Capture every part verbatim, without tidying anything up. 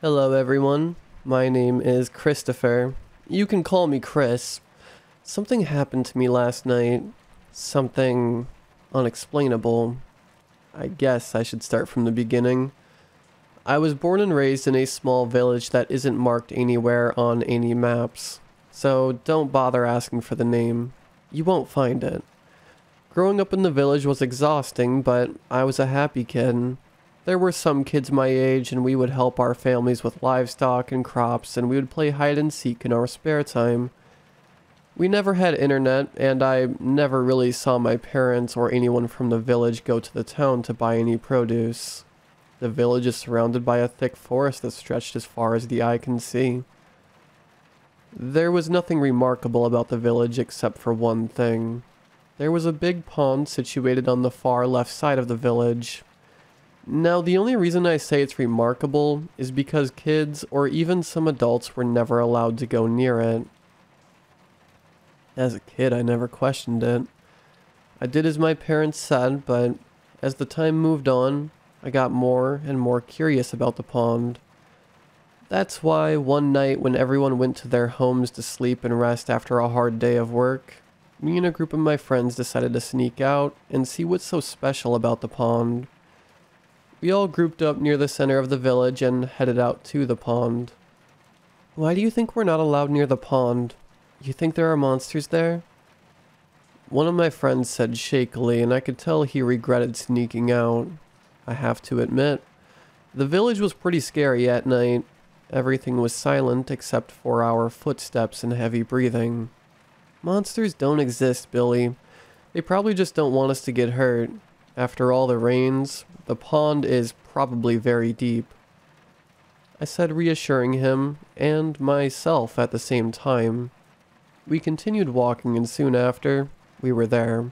Hello everyone, my name is Christopher. You can call me Chris. Something happened to me last night. Something unexplainable. I guess I should start from the beginning. I was born and raised in a small village that isn't marked anywhere on any maps, so don't bother asking for the name. You won't find it. Growing up in the village was exhausting, but I was a happy kid. There were some kids my age, and we would help our families with livestock and crops, and we would play hide and seek in our spare time. We never had internet, and I never really saw my parents or anyone from the village go to the town to buy any produce. The village is surrounded by a thick forest that stretched as far as the eye can see. There was nothing remarkable about the village except for one thing. There was a big pond situated on the far left side of the village. Now, the only reason I say it's remarkable is because kids, or even some adults, were never allowed to go near it. As a kid, I never questioned it. I did as my parents said, but as the time moved on, I got more and more curious about the pond. That's why one night when everyone went to their homes to sleep and rest after a hard day of work, me and a group of my friends decided to sneak out and see what's so special about the pond. We all grouped up near the center of the village and headed out to the pond. Why do you think we're not allowed near the pond? You think there are monsters there? One of my friends said shakily, and I could tell he regretted sneaking out. I have to admit, the village was pretty scary at night. Everything was silent except for our footsteps and heavy breathing. Monsters don't exist, Billy. They probably just don't want us to get hurt. After all the rains, the pond is probably very deep. I said, reassuring him, and myself at the same time. We continued walking, and soon after, we were there.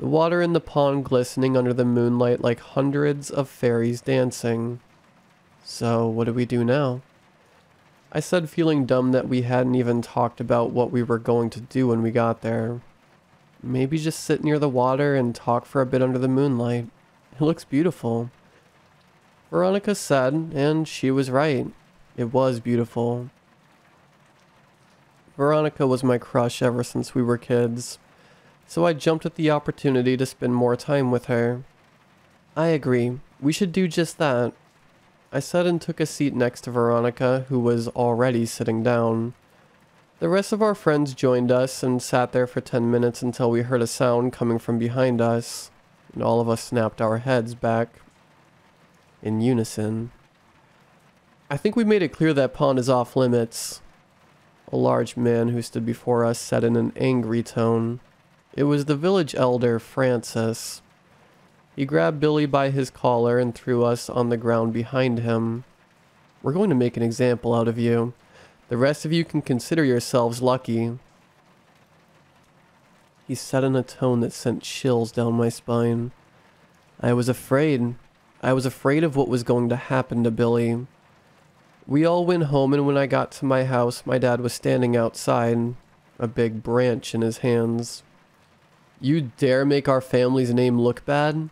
The water in the pond glistening under the moonlight like hundreds of fairies dancing. So, what do we do now? I said, feeling dumb that we hadn't even talked about what we were going to do when we got there. Maybe just sit near the water and talk for a bit under the moonlight. It looks beautiful. Veronica said, and she was right. It was beautiful. Veronica was my crush ever since we were kids, so I jumped at the opportunity to spend more time with her. I agree. We should do just that, I said, and took a seat next to Veronica, who was already sitting down. The rest of our friends joined us and sat there for ten minutes until we heard a sound coming from behind us, and all of us snapped our heads back in unison. I think we made it clear that pond is off limits, a large man who stood before us said in an angry tone. It was the village elder, Francis. He grabbed Billy by his collar and threw us on the ground behind him. We're going to make an example out of you. The rest of you can consider yourselves lucky, he said in a tone that sent chills down my spine. I was afraid. I was afraid of what was going to happen to Billy. We all went home, and when I got to my house, my dad was standing outside, a big branch in his hands. You dare make our family's name look bad?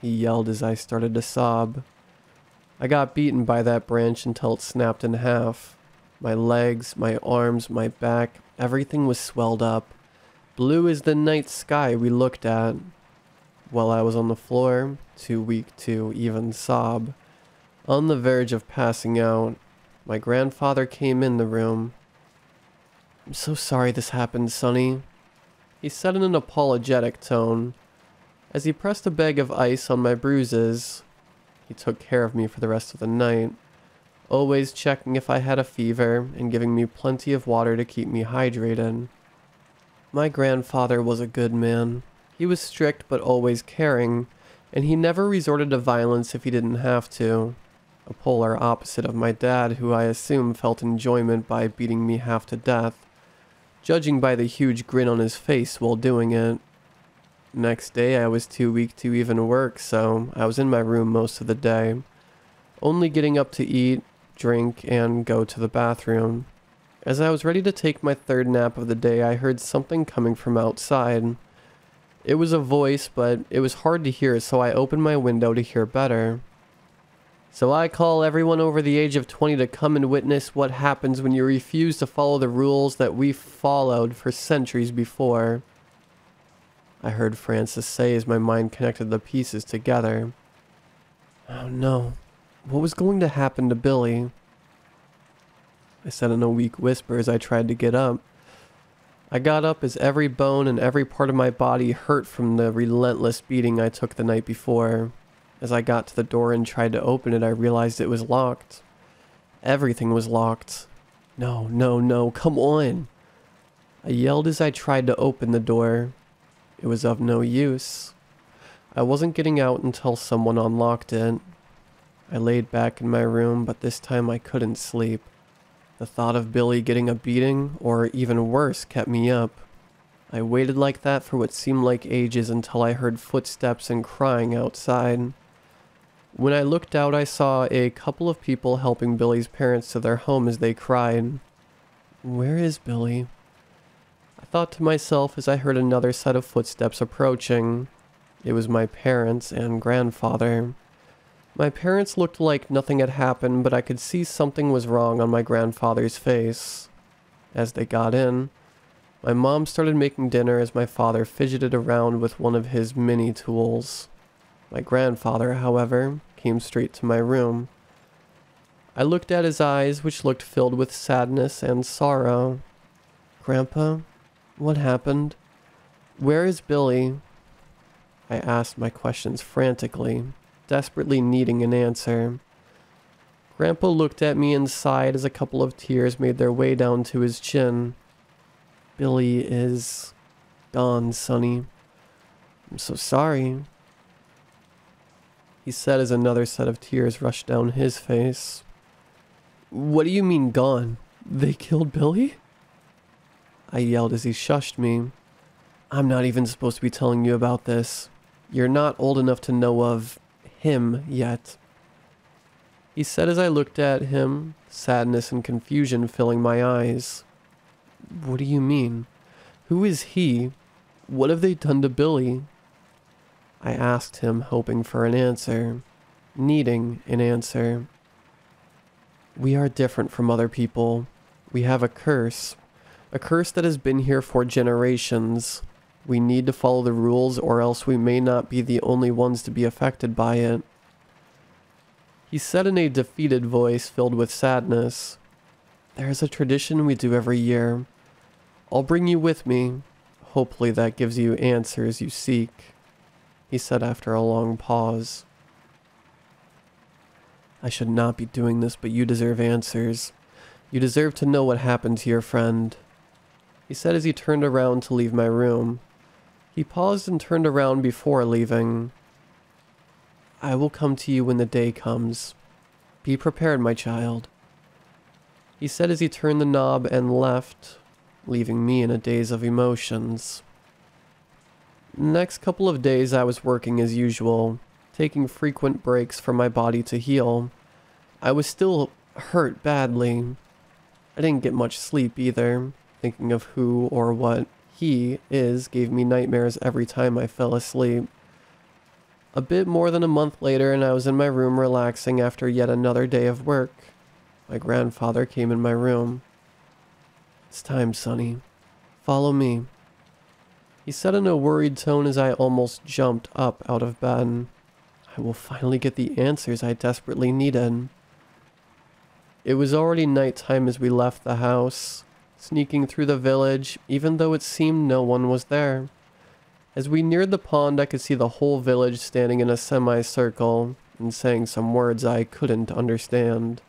He yelled as I started to sob. I got beaten by that branch until it snapped in half. My legs, my arms, my back, everything was swelled up. Blue as the night sky we looked at. While I was on the floor, too weak to even sob, on the verge of passing out, my grandfather came in the room. I'm so sorry this happened, Sonny, he said in an apologetic tone, as he pressed a bag of ice on my bruises. He took care of me for the rest of the night, always checking if I had a fever and giving me plenty of water to keep me hydrated. My grandfather was a good man. He was strict but always caring, and he never resorted to violence if he didn't have to. A polar opposite of my dad, who I assume felt enjoyment by beating me half to death, judging by the huge grin on his face while doing it. Next day I was too weak to even work, so I was in my room most of the day, only getting up to eat, drink, and go to the bathroom. As I was ready to take my third nap of the day, I heard something coming from outside. It was a voice, but it was hard to hear, so I opened my window to hear better. So I call everyone over the age of twenty to come and witness what happens when you refuse to follow the rules that we followed for centuries before. I heard Francis say as my mind connected the pieces together. Oh no, what was going to happen to Billy? I said in a weak whisper as I tried to get up. I got up as every bone and every part of my body hurt from the relentless beating I took the night before. As I got to the door and tried to open it, I realized it was locked. Everything was locked. No, no, no, come on! I yelled as I tried to open the door. It was of no use. I wasn't getting out until someone unlocked it. I laid back in my room, but this time I couldn't sleep. The thought of Billy getting a beating, or even worse, kept me up. I waited like that for what seemed like ages until I heard footsteps and crying outside. When I looked out, I saw a couple of people helping Billy's parents to their home as they cried. Where is Billy? I thought to myself as I heard another set of footsteps approaching. It was my parents and grandfather. My parents looked like nothing had happened, but I could see something was wrong on my grandfather's face. As they got in, my mom started making dinner as my father fidgeted around with one of his mini tools. My grandfather, however, came straight to my room. I looked at his eyes, which looked filled with sadness and sorrow. Grandpa, what happened? Where is Billy? I asked my questions frantically, desperately needing an answer. Grandpa looked at me and sighed as a couple of tears made their way down to his chin. Billy is gone, Sonny. I'm so sorry, he said as another set of tears rushed down his face. What do you mean gone? They killed Billy? I yelled as he shushed me. I'm not even supposed to be telling you about this. You're not old enough to know of him yet, he said as I looked at him, sadness and confusion filling my eyes. What do you mean? Who is he? What have they done to Billy? I asked him, hoping for an answer, needing an answer. We are different from other people. We have a curse, a curse that has been here for generations. We need to follow the rules or else we may not be the only ones to be affected by it, he said in a defeated voice filled with sadness. There is a tradition we do every year. I'll bring you with me. Hopefully that gives you answers you seek, he said after a long pause. I should not be doing this, but you deserve answers. You deserve to know what happened to your friend, he said as he turned around to leave my room. He paused and turned around before leaving. I will come to you when the day comes. Be prepared, my child, he said as he turned the knob and left, leaving me in a daze of emotions. Next couple of days I was working as usual, taking frequent breaks for my body to heal. I was still hurt badly. I didn't get much sleep either. Thinking of who or what he is gave me nightmares every time I fell asleep. A bit more than a month later and I was in my room relaxing after yet another day of work. My grandfather came in my room. It's time, Sonny. Follow me, he said in a worried tone as I almost jumped up out of bed. I will finally get the answers I desperately needed. It was already nighttime as we left the house, sneaking through the village, even though it seemed no one was there. As we neared the pond, I could see the whole village standing in a semicircle and saying some words I couldn't understand.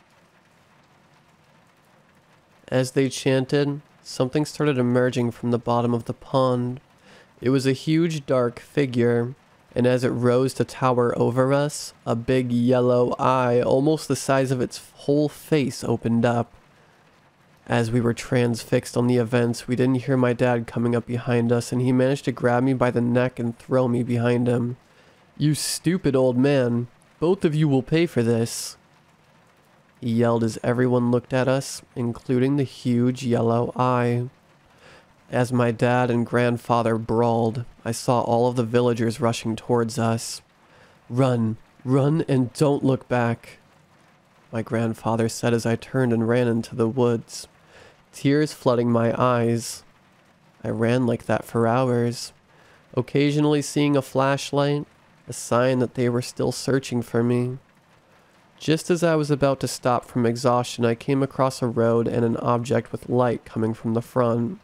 As they chanted, something started emerging from the bottom of the pond. It was a huge dark figure, and as it rose to tower over us, a big yellow eye, almost the size of its whole face, opened up. As we were transfixed on the events, we didn't hear my dad coming up behind us, and he managed to grab me by the neck and throw me behind him. You stupid old man. Both of you will pay for this, he yelled as everyone looked at us, including the huge yellow eye. As my dad and grandfather brawled, I saw all of the villagers rushing towards us. Run, run, and don't look back, my grandfather said as I turned and ran into the woods, tears flooding my eyes. I ran like that for hours, occasionally seeing a flashlight, a sign that they were still searching for me. Just as I was about to stop from exhaustion, I came across a road and an object with light coming from the front.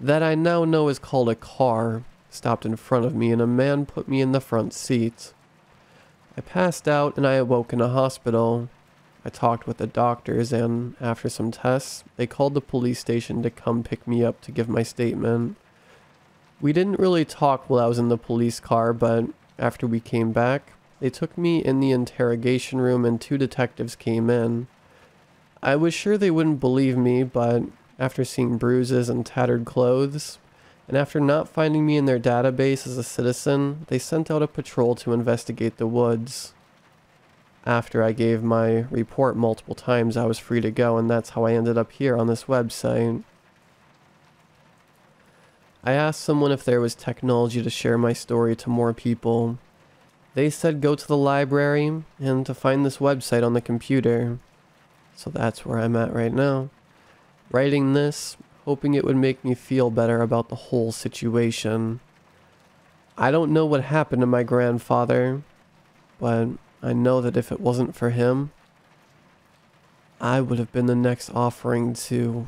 That I now know is called a car, stopped in front of me, and a man put me in the front seat. I passed out and I awoke in a hospital. I talked with the doctors and, after some tests, they called the police station to come pick me up to give my statement. We didn't really talk while I was in the police car, but after we came back, they took me in the interrogation room and two detectives came in. I was sure they wouldn't believe me, but after seeing bruises and tattered clothes, and after not finding me in their database as a citizen, they sent out a patrol to investigate the woods. After I gave my report multiple times, I was free to go, and that's how I ended up here on this website. I asked someone if there was technology to share my story to more people. They said go to the library and to find this website on the computer. So that's where I'm at right now, writing this, hoping it would make me feel better about the whole situation. I don't know what happened to my grandfather, but I know that if it wasn't for him, I would have been the next offering to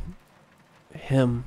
him.